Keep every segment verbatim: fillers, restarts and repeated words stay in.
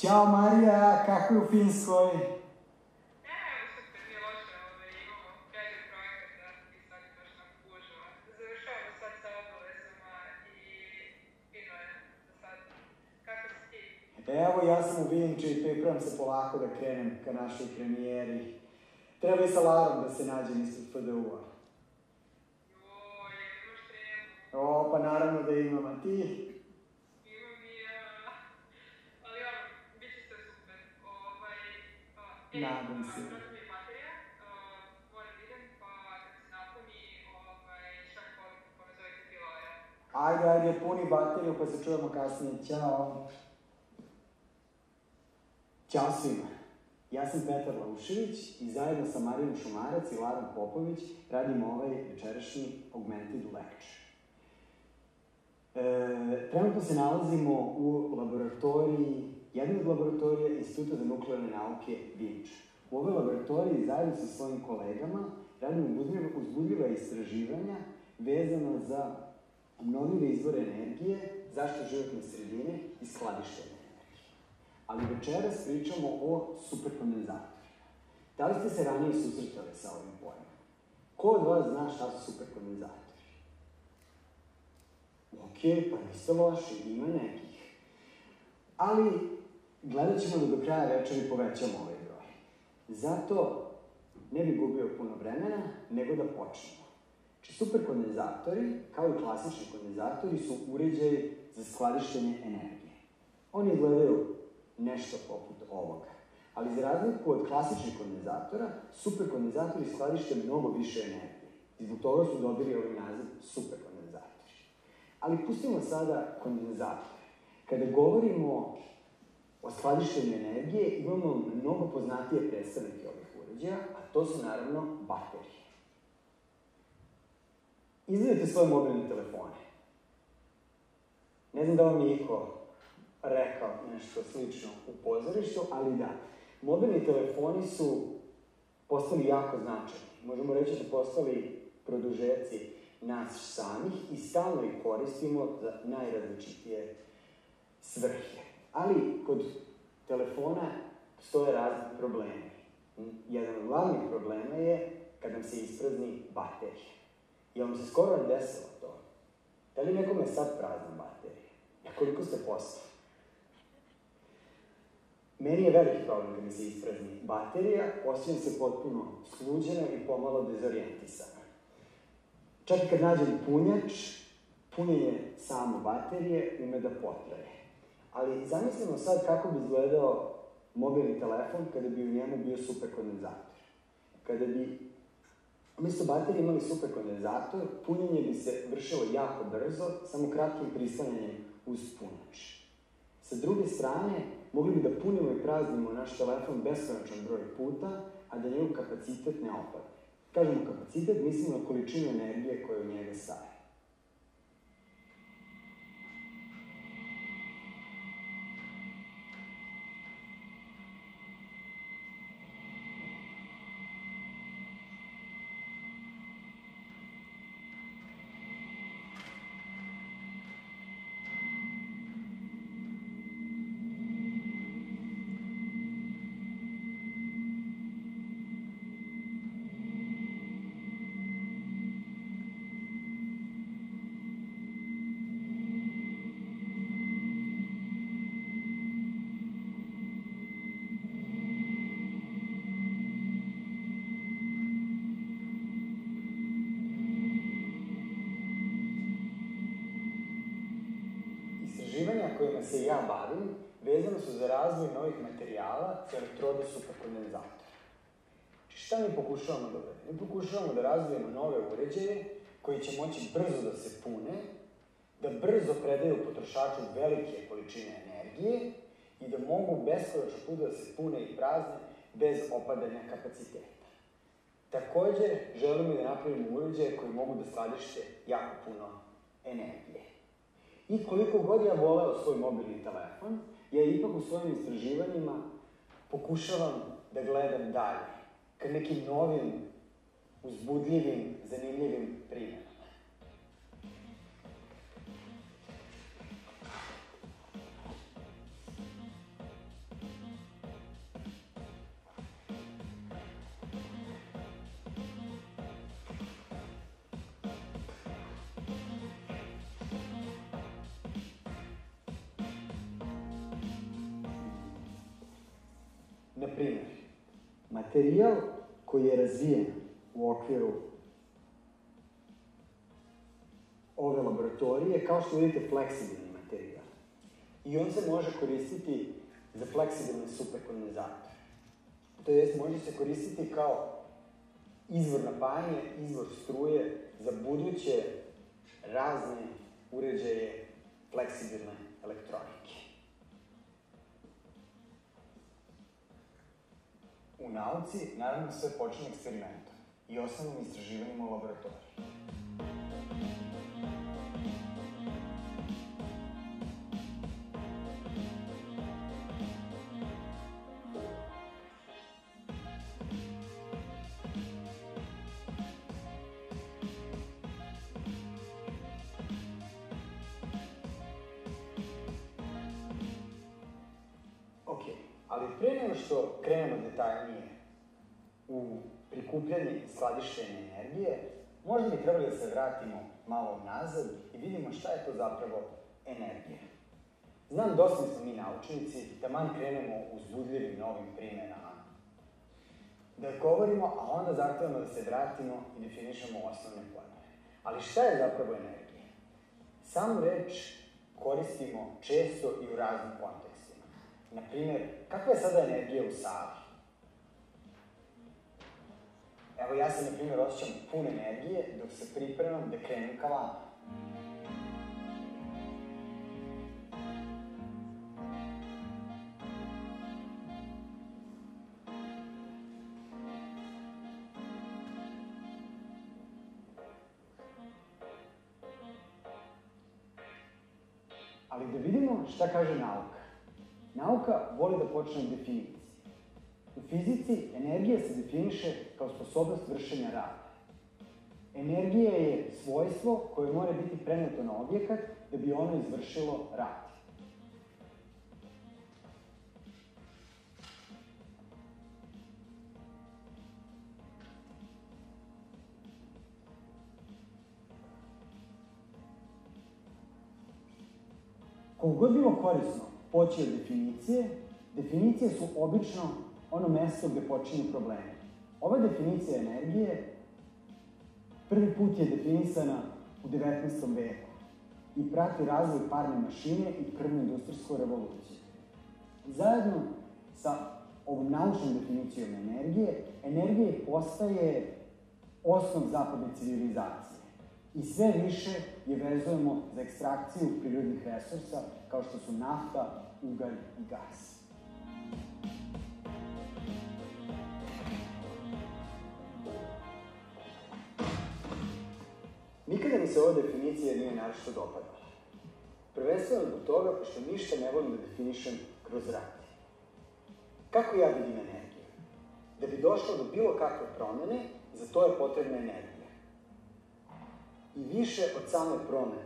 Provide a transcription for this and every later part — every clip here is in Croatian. Ćao Marija, kako je u Finskoj? E, super, nije loše, imamo sjajan projekat i sad je baš nam gužva. Završavamo sad sa obavezama i fino je za sad. Kako si ti? Evo, ja sam u Vinči i pripremam se polako da krenem ka našoj premijeri. Treba i sa Larom da se nađem ispred F D U-a. Joj, imaš tremu? O, pa naravno da imam, a ti? Nadam se. Ajde, ajde, puni bateriju pa se čujemo kasnije. Ćao. Ćao svima. Ja sam Petar Laušević i zajedno sa Marijom Šumarac i Larom Popović radimo ovaj večerašnji Augmented Lecture. Trenutno se nalazimo u laboratoriji Jedna od laboratorija je Instituta za nuklearne nauke Vinča. U ovoj laboratoriji zajedno sa svojim kolegama radimo uzbudljiva istraživanja vezana za obnovljive izvore energije, zaštitu životne sredine i skladištenje energije. Ali večeras pričamo o superkondenzatorima. Da li ste se ranije susretali sa ovim pojmom? Ko od vas zna šta su superkondenzatori? Ok, pa niste loši, ima nekih. Ali gledat ćemo da do kraja večeri povećamo ovaj broj. Zato ne bi gubio puno vremena, nego da počnemo. Superkondenzatori, kao i klasični kondenzatori, su uređaji za skladištenje energije. Oni izgledaju nešto poput ovoga. Ali za razliku od klasičnih kondenzatora, superkondenzatori skladište mnogo više energije. I zbog toga su dobili ovaj naziv superkondenzatori. Ali pustimo sada kondenzatore. Kada govorimo o skladištenju energije, imamo mnogo poznatije predstavnike ovih uređaja, a to su naravno baterije. Izvedite svoje mobilne telefone. Ne znam da vam je iko rekao nešto slično u pozorištu, ali da, mobilni telefoni su postali jako značajni. Možemo reći da su postali produžeci nas samih i stalno ih koristimo za najrazličitije svrhe. Ali kod telefona stoje razni problemi. Jedan od glavnih problema je kad nam se isprazni baterija. Je li vam se skoro ne desilo to? Da li nekome sad prazna baterija? Na koliko ste posto? Meni je veliki problem kad mi se isprazni baterija, osjećam se potpuno sluđeno i pomalo dezorijentisano. Čak i kad nađem punjač, punjenje samo baterije ume da potraje. Ali zamislimo sad kako bi izgledao mobilni telefon kada bi u njemu bio superkondenzator. Kada bi umjesto baterije imali superkondenzator, punjenje bi se vršilo jako brzo, samo kratkim prislanjanjem uz punač. Sa druge strane, mogli bi da punimo i praznimo naš telefon beskonačan broj puta, a da njegov kapacitet ne opada. Kažemo kapacitet, mislimo na količinu energije koja u njega staje. Kojima se ja bavim, vezano su za razvoj novih materijala za elektroda superkondenzatora. Šta mi pokušavamo da uradimo? Mi pokušavamo da razvijemo nove uređaje koji će moći brzo da se pune, da brzo predaju potrošaču velike količine energije i da mogu beskonačno puta da se pune i prazne bez opadanja kapaciteta. Takođe, želimo da napravimo uređaje koji mogu da skladište jako puno energije. I koliko god ja voleo svoj mobilni telefon, ja ipak u svojim istraživanjima pokušavam da gledam dalje, ka nekim novim, uzbudljivim, zanimljivim primjerima. Naprimjer, materijal koji je razvijen u okviru ove laboratorije, kao što vidite, fleksibilni materijal. I on se može koristiti za fleksibilni superkondenzator. To jest, može se koristiti kao izvor napajanja, izvor struje za buduće razne uređaje fleksibilne elektronike. U nauci, naravno, sve počinje eksperimentom i osnovnim istraživanjima u laboratoriju. Okej, ali pre nego što krenemo detaljnije u prikupljanje i skladištenje energije, možda bi trebali da se vratimo malo nazad i vidimo šta je to zapravo energija. Znam, dosta smo mi naučnici, taman krenemo uzbudljivim novim primenama. Da govorimo, a onda zahtevamo da se vratimo i definišemo osnovne pojmove. Ali šta je zapravo energija? Samu reč koristimo često i u raznim kontekstima. Naprimer, kakva je sada energija u Savi? Evo, ja se, na primjer, osjećam pun energije dok se pripremam da krenem ka vama. Ali da vidimo šta kaže nauka. Nauka voli da počne od definicije. U fizici energija se definiše kao sposobnost vršenja rada. Energija je svojstvo koje mora biti preneto na objekat da bi ono izvršilo rad. Koliko god bilo korisno poći od definicije, definicije su obično ono mesto gde počinju probleme. Ova definicija energije prvi put je definisana u devetnaestom veku i prati razvoj parne mašine i prvu industrijsku revoluciju. Zajedno sa ovom naučnom definicijom energije, energija postaje osnov zapadne civilizacije i sve više je vezujemo za ekstrakciju prirodnih resursa kao što su nafta, ugalj i gas. Nikada mi se ova definicija nije naročito dopadala. Prvenstveno zbog toga što ništa ne volim da definišem kroz rad. Kako ja vidim energiju? Da bi došlo do bilo kakve promene, za to je potrebna energija. I više od same promene,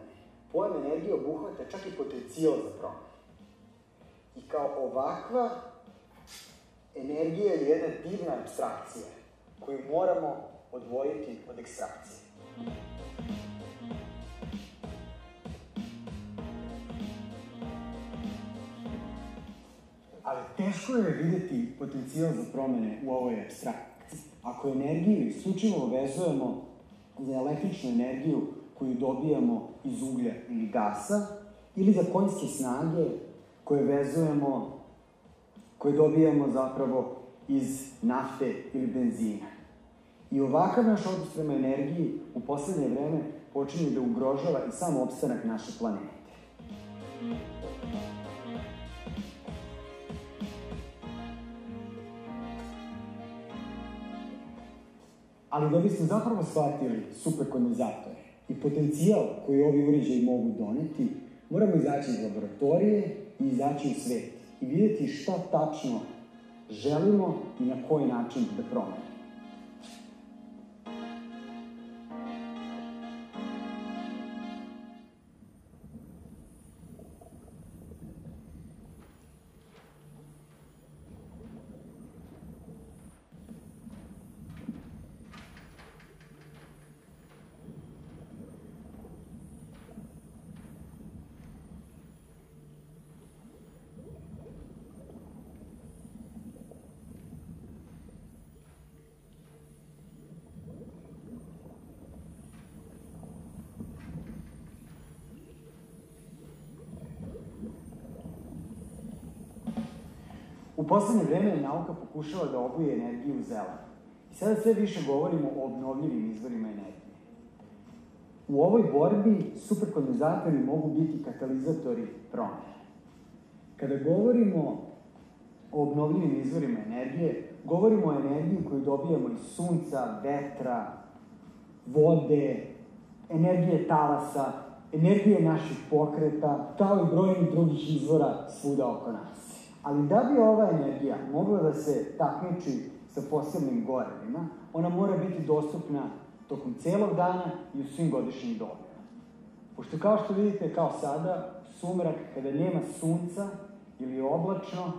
pojam energije obuhvata čak i potencijal za promene. I kao ovakva, energija je jedna divna apstrakcija koju moramo odvojiti od ekstrakcije. Ali teško je videti potencijal za promene u ovoj apstrakciji. Ako energiju isključivo vezujemo za električnu energiju koju dobijamo iz uglja ili gasa, ili za konjske snage koje vezujemo, koje dobijamo zapravo iz nafte ili benzina. I ovakav naš odnos prema energiji u poslednje vreme počinje da ugrožava i sam opstanak naše planete. Ali da biste zapravo shvatili superkondenzatore i potencijal koji ovi uređaji mogu doneti, moramo izaći iz laboratorije i izaći u svet i vidjeti šta tačno želimo i na koji način da promenimo. U poslednje vreme nauka pokušava da obuje energiju u zeleno. I sada sve više govorimo o obnovljivim izvorima energije. U ovoj borbi superkondenzatori mogu biti katalizatori promene. Kada govorimo o obnovljivim izvorima energije, govorimo o energiji koju dobijamo iz sunca, vetra, vode, energije talasa, energije naših pokreta, kao i brojnih drugih izvora svuda oko nas. Ali da bi ova energija mogla da se takmiči sa posebnim gorevima, ona mora biti dostupna tokom celog dana i u svim godišnjim dobima. Pošto kao što vidite, kao sada, sumrak, kada nema sunca ili oblačno,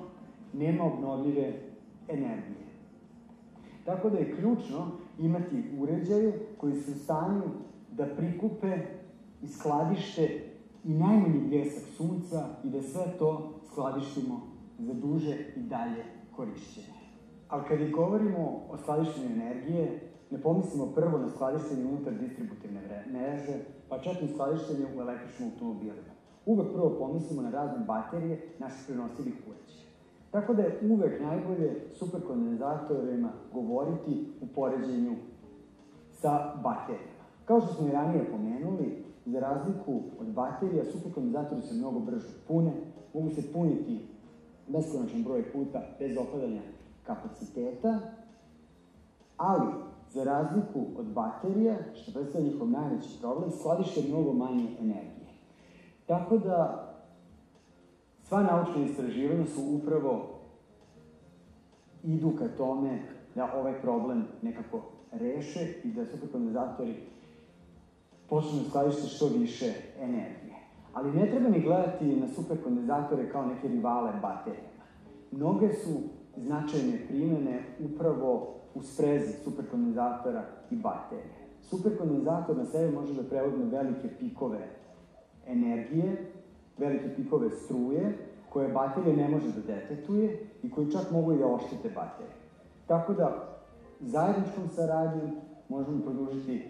nema obnovljive energije. Tako da je ključno imati uređaje koji su u stanju da prikupe i skladište i najmanji bljesak sunca i da sve to skladištimo za duže i dalje korišćenje. Ali kada govorimo o skladištenju energije, ne pomislimo prvo na skladištenje unutar distributivne mreže, pa čak i skladištenje u električnim automobilima. Uvek prvo pomislimo na razne baterije naših prenosivih uređaja. Tako da je uvek najbolje superkondenzatorima govoriti u poređenju sa baterijama. Kao što smo i ranije pomenuli, za razliku od baterija, superkondenzatori se mnogo brže pune, mogu se puniti beskonačan broj puta, bez opadanja kapaciteta, ali, za razliku od baterija, što predstavlja njihov najveći problem, skladište mnogo manje energije. Tako da, sva naučna istraživanja su upravo idu ka tome da ovaj problem nekako reše i da superkondenzatori počnu da skladište što više energije. Ali ne treba ni gledati na superkondenzatore kao neke rivale baterijama. Mnoge su značajne primene upravo u sprezi superkondenzatora i baterije. Superkondenzator na sebi može da preuzme velike pikove energije, velike pikove struje, koje baterija ne može da detektuje i koji čak mogu i da oštete baterije. Tako da, zajedničkom saradnjom možemo produžiti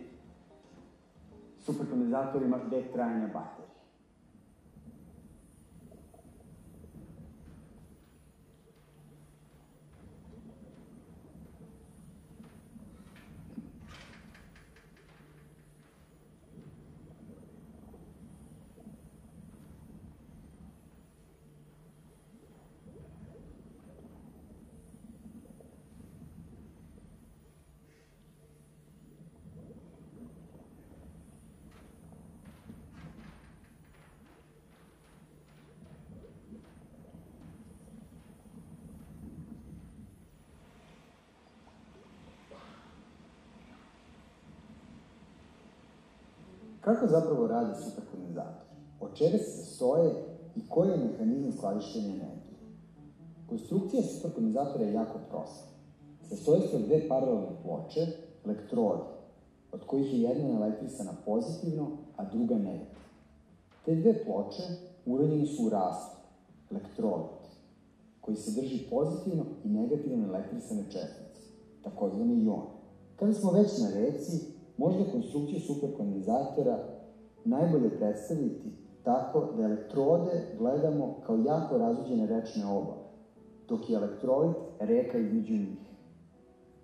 superkondenzatorima vek trajanja baterije. Kako zapravo rade superkondenzatori? Od čega se sastoje i koji je mehanizam skladištenja energije? Konstrukcija superkondenzatora je jako prosta. Sastoje se od dve paralelne ploče, elektrode, od kojih je jedna elektrisana pozitivno, a druga negativno. Te dve ploče uranjene su u rastu, elektrode, koji sadrži pozitivno i negativno elektrisane čestice, takozvane ione. Kada smo već na reci, možda konstrukciju superkondenzatora najbolje predstaviti tako da elektrode gledamo kao jako razuđene rečne obale, dok je elektrolit reka između njih.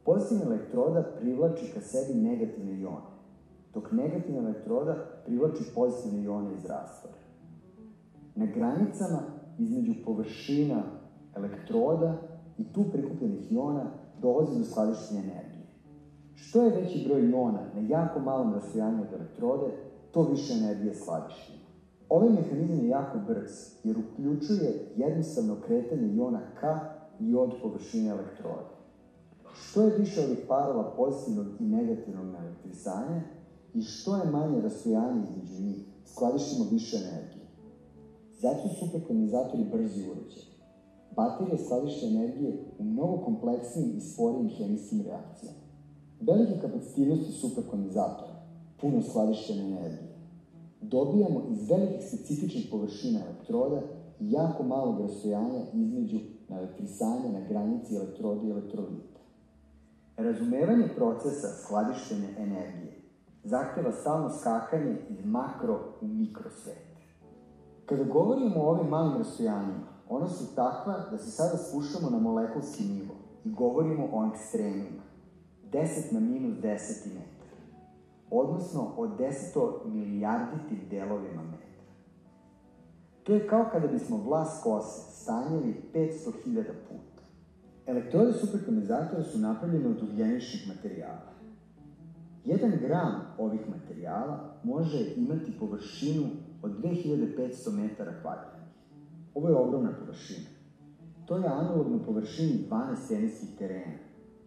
Pozitivna elektroda privlači ka sebi negativne ione, dok negativna elektroda privlači pozitivne ione iz rastvora. Na granicama između površina elektroda i tu prikupljenih iona dolazi do skladištenja energije. Što je veći broj iona na jako malom rastojanju od elektrode, to više energije skladištenja. Ovaj mehanizam je jako brz jer uključuje jednostavno kretanje iona ka i od površine elektroda. Što je više ovih parova pozitivnog i negativnog naelektrisanja i što je manje rastojanje između njih, skladištimo više energije. Zato su superkondenzatori brzi uređaji. Baterije skladište energije u mnogo kompleksnijim i sporijim hemijskim reakcijama. Velike kapacitivnosti superkondenzatora, puno skladištene energije, dobijamo iz velikih specifičnih površina elektroda i jako malog rastojanja između naelektrisanja na granici elektroda i elektrolita. Razumevanje procesa skladištenja energije zahteva stalno skakanje iz makro u mikrosvet. Kada govorimo o ovim malim rastojanjima, ona su takva da se sada spuštamo na molekulski nivo i govorimo o ekstremima. deset na minus deseti metar, odnosno o desetomilijarditim delovima metra. To je kao kada bismo vlas kose stanjili petsto hiljada puta. Elektrode superkondenzatora su napravljene od ugljeničnih materijala. Jedan gram ovih materijala može imati površinu od dve hiljade petsto metara kvadratnih. Ovo je ogromna površina. To je analogno površini dvanaest teniskih terena,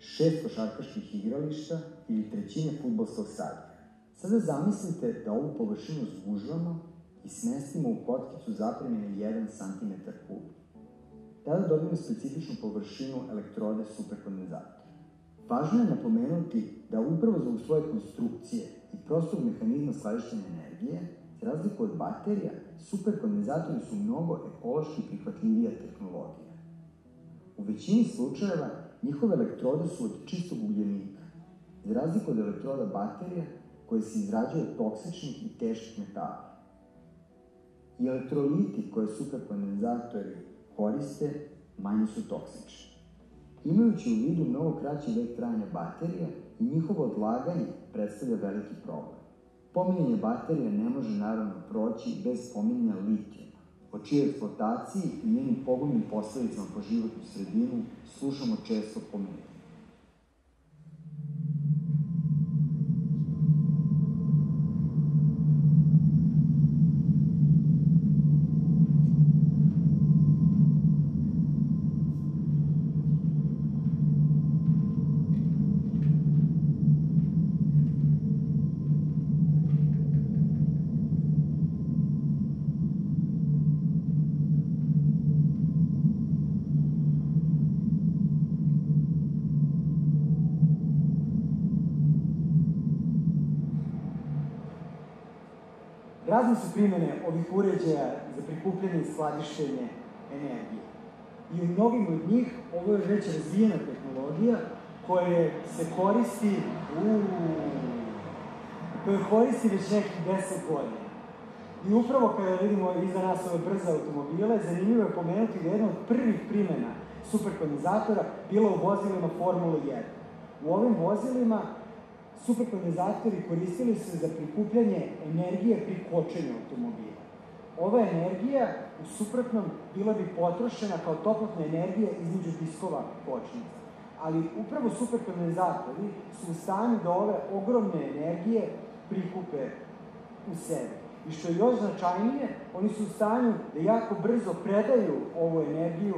šest košarkaških igrališta ili trećine fudbalskog stadiona. Sada zamislite da ovu površinu zgužvamo i smestimo u kockicu zapremljene jedan centimetar kubni. Tada dobijemo specifičnu površinu elektrode superkondenzatora. Važno je napomenuti da upravo zbog svoje konstrukcije i prostog mehanizma skladištenja energije, za razliku od baterija, superkondenzatori su mnogo ekološki prihvatljivija tehnologija. U većini slučajeva njihove elektrode su od čistog ugljenika, za razliku od elektroda baterija koje se izrađuju od toksičnih i teških metala. I elektroliti koje superkondenzatori koriste manje su toksični. Imajući u vidu mnogo kraći vek trajanja baterija i njihovo odlaganje predstavlja veliki problem. Pominjanje baterija ne može naravno proći bez pominjanja litijuma, o čijoj eksploataciji i njenim pogubnim posledicama po životnu sredinu slušamo često pominjanje. Razne su primene ovih uređaja za prikupljanje i skladištenje energije. I u mnogim od njih ovo je već razvijena tehnologija koja se koristi koja koristi već nekih deset godina. I upravo kada vidimo iza nas ove brze automobile, zanimljivo je pomenuti da je jedna od prvih primena superkondenzatora bila u vozilima Formule jedan. U ovim vozilima superkondenzatori koristili su za prikupljanje energije pri kočenju automobila. Ova energija, u suprotnom, bila bi potrošena kao toplotna energija između diskova kočnica. Ali upravo superkondenzatori su u stanju da ove ogromne energije prikupe u sebe. I što je još značajnije, oni su u stanju da jako brzo predaju ovu energiju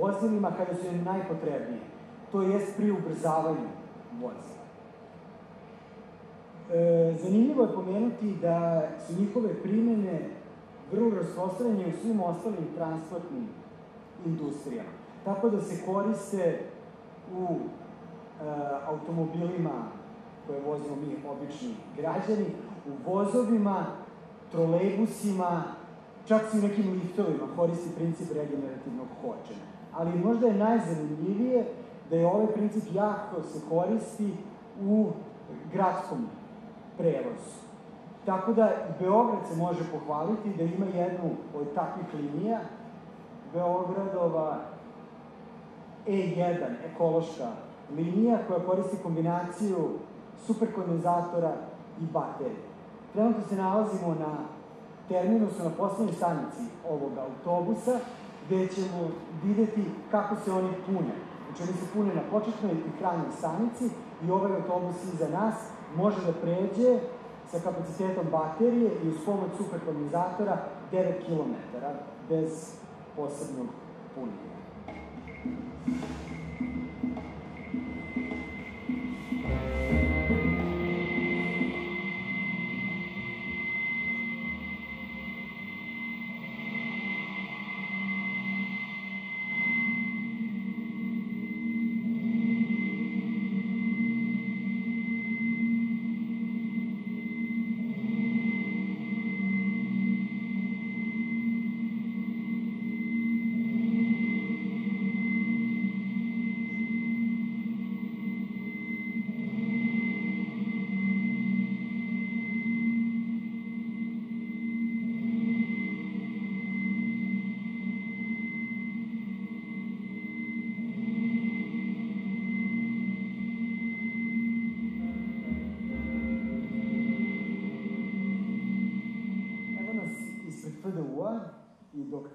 vozilima kada su im najpotrebnije. To jest pri ubrzavanju vozila. Zanimljivo je pomenuti da su njihove primene vrlo rasprostranjene u svim ostalim transportnim industrijama. Tako da se koriste u automobilima koje vozimo mi obični građani, u vozovima, trolejbusima, čak i u nekim liftovima koristi princip regenerativnog kočenja. Ali možda je najzanimljivije da je ovaj princip jako se koristi u gradskom prevozu. Tako da i Beograd se može pohvaliti da ima jednu od takvih linija, Beogradova E jedan, ekološka linija, koja koristi kombinaciju superkondenzatora i bakterije. Trenutno se nalazimo na terminusu, na poslednjoj stanici ovog autobusa, gde ćemo videti kako se oni pune. Znači, oni se pune na početnoj i krajnjoj stanici i ovaj autobus iza nas može da pređe sa kapacitetom bakterije i uz pomoć superkondenzatora devet kilometara bez posebnog punjenja.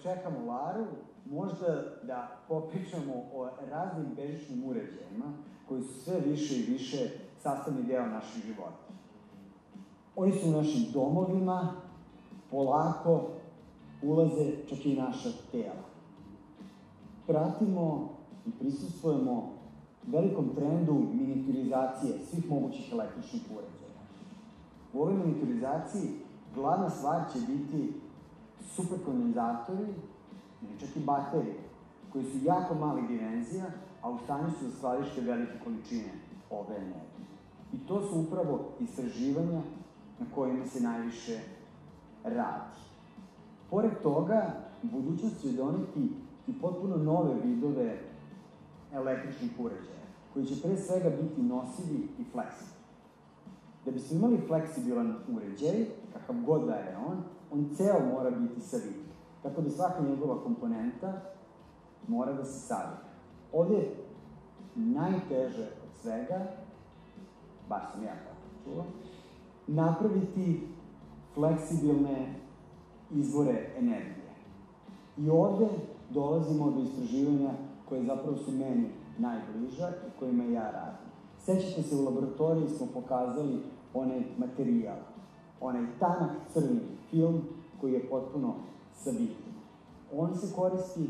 Čekamo Laru, možda da popričamo o raznim bežičnim uređajima koji su sve više i više sastavni deo naših života. Oni su u našim domovima, polako ulaze čak i naša tela. Pratimo i prisustujemo velikom trendu miniaturizacije svih mogućih električnih uređaja. U ovoj miniaturizaciji glavna stvar će biti superkondenzatori, ili čak i baterije, koji su jako malih dimenzija, a u stanju su da skladište velike količine ove energije. I to su upravo istraživanja na kojima se najviše radi. Pored toga, budućnost će doneti i potpuno nove vidove električnih uređaja, koji će pre svega biti nosivi i fleksibilni. Da bismo imali fleksibilan uređaj, kakav god da je on, on ceo mora biti savitljiv, tako da svaka njegova komponenta mora da se saviti. Ovde je najteže od svega, baš sam ja tako čula, napraviti fleksibilne izvore energije. I ovde dolazimo do istraživanja koje zapravo su meni najbliža i kojima ja radim. Sećate se, u laboratoriji smo pokazali onaj materijal, onaj tanak crni film koji je potpuno savitljiv. On se koristi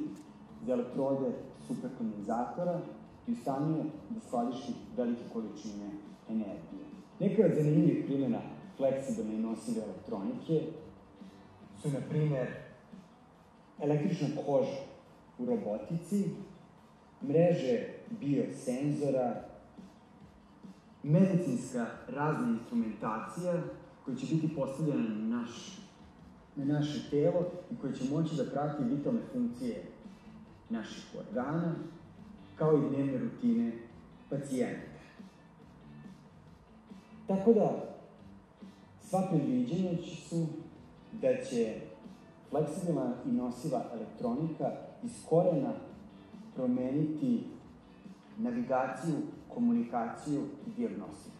za elektrode superkondenzatora i u stanju je da skladišti velike količine energije. Neka od zanimljivih primjena fleksibilne i nosive elektronike su, na primer, električna koža u robotici, mreže biosenzora, medicinska razna instrumentacija koja će biti postavljena na naš na naše telo i koje će moći da prati vitalne funkcije naših organa, kao i dnevne rutine pacijenta. Tako da, sva predviđanja su da će fleksibilna i nosiva elektronika iz korena promeniti navigaciju, komunikaciju i dijagnostiku.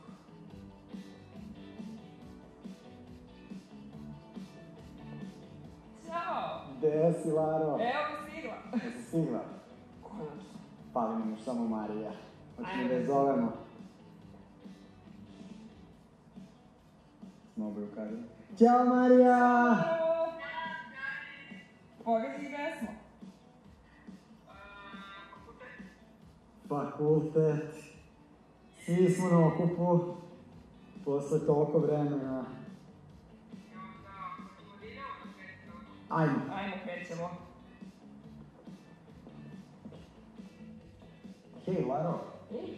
Gde si, Laro? Evo mi stigla. Da si stigla? Konačno. Pali nam još samo Marija. Hoćemo da je zovemo. Mogu ju kažem. Ćao, Marija! Ćao! Pogledaj gde smo. Fakultet. Fakultet. Svi smo na okupu. Posle toliko vremena. Ajmo. Ajmo, krećemo. Hej, Laro. Hej.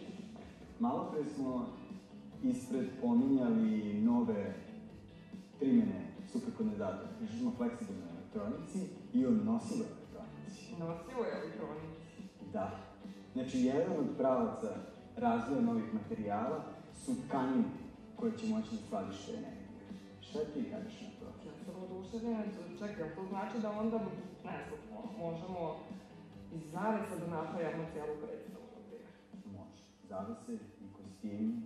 Malo pre smo ispred pominjali nove primjene superkondenzatora. Pričamo o fleksibilnoj elektronici i o nosivoj elektronici. Nosivoj elektronici. Da. Znači, jedan od pravaca razvoja novih materijala su tkanine koje će moći da skladište energiju. Šta ti kažeš na to? Ja sam oduševljena, čekaj, to znači da onda, ne znam, možemo iz zavesa da napravimo celu predstavu, na primer. Može, zavese i kostimi,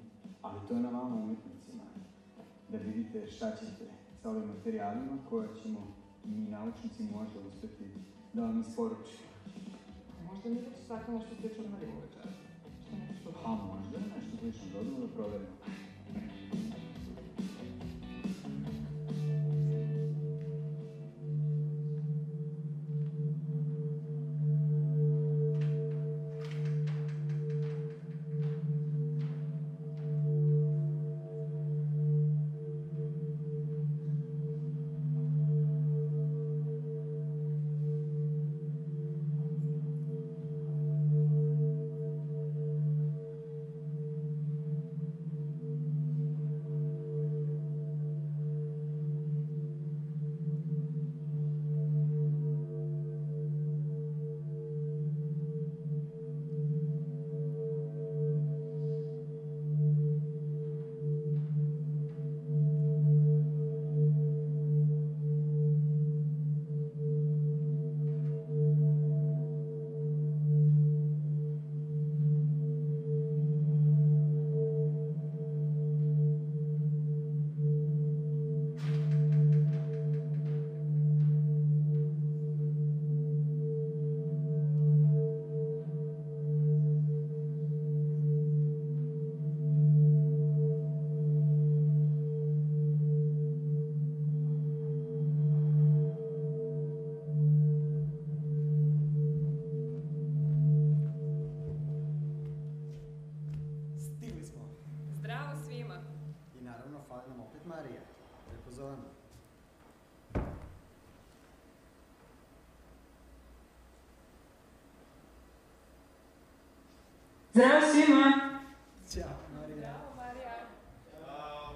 ali to je na vama umetnicima. da vidite šta ćete sa ovim materijalima koje ćemo mi naučnici možda uspjeti da vam isporučimo. Možda mi zato sakramo što slično na ribu večera? Pa možda, nešto slično dodamo da proverimo. Zdravo svima! Ćao, Marija! Ćao, Marija! Ćao!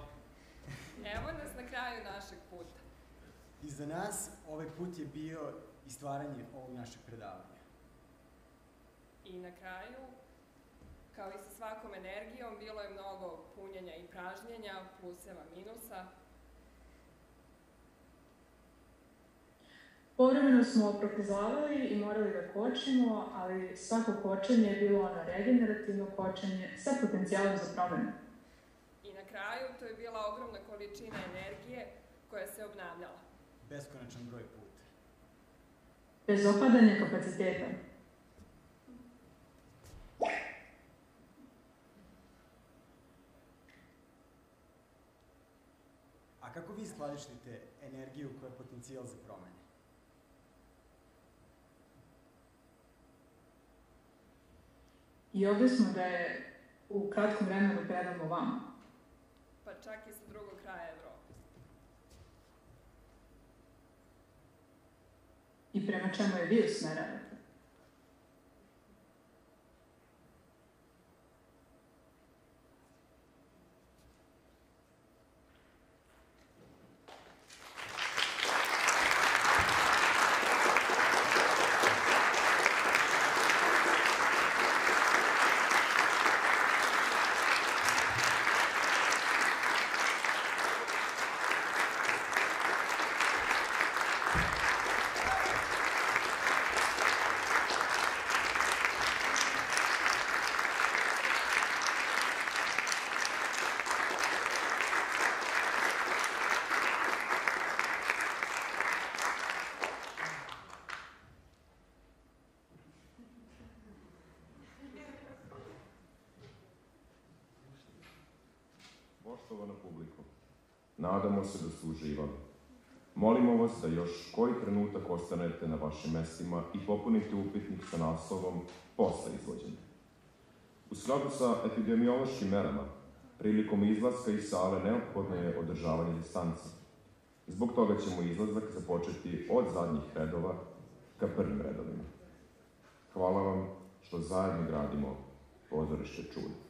Evo nas na kraju našeg puta. I za nas ovaj put je bio i stvaranje ovog našeg predavanja. I na kraju, kao i sa svakom energijom, bilo je mnogo punjenja i pražnjenja, pluseva, minusa. Povremeno smo proklizavali i morali da kočimo, ali svako kočenje je bilo ono regenerativno kočenje sa potencijalom za promenu. I na kraju to je bila ogromna količina energije koja se obnavljala. Beskonačan broj puta. Bez opadanja kapaciteta. A kako vi skladištite energiju koja je potencijal za promenu? I ovdje smo da je u kratkom vremenu predamo vama. Pa čak i sa drugog kraja Evrope. I prema čemu je vi usmeravate? Poštovana publiko, nadamo se da ste uživali. Molimo vas da još koji trenutak ostanete na vašim mestima i popunite upitnik sa naslovom posle izvođenja. U skladu sa epidemiološkim merama, prilikom izlaska iz sale neophodno je održavanje distance. Zbog toga ćemo izlazak započeti od zadnjih redova ka prvim redovima. Hvala vam što zajedno gradimo Pozorište Cuda.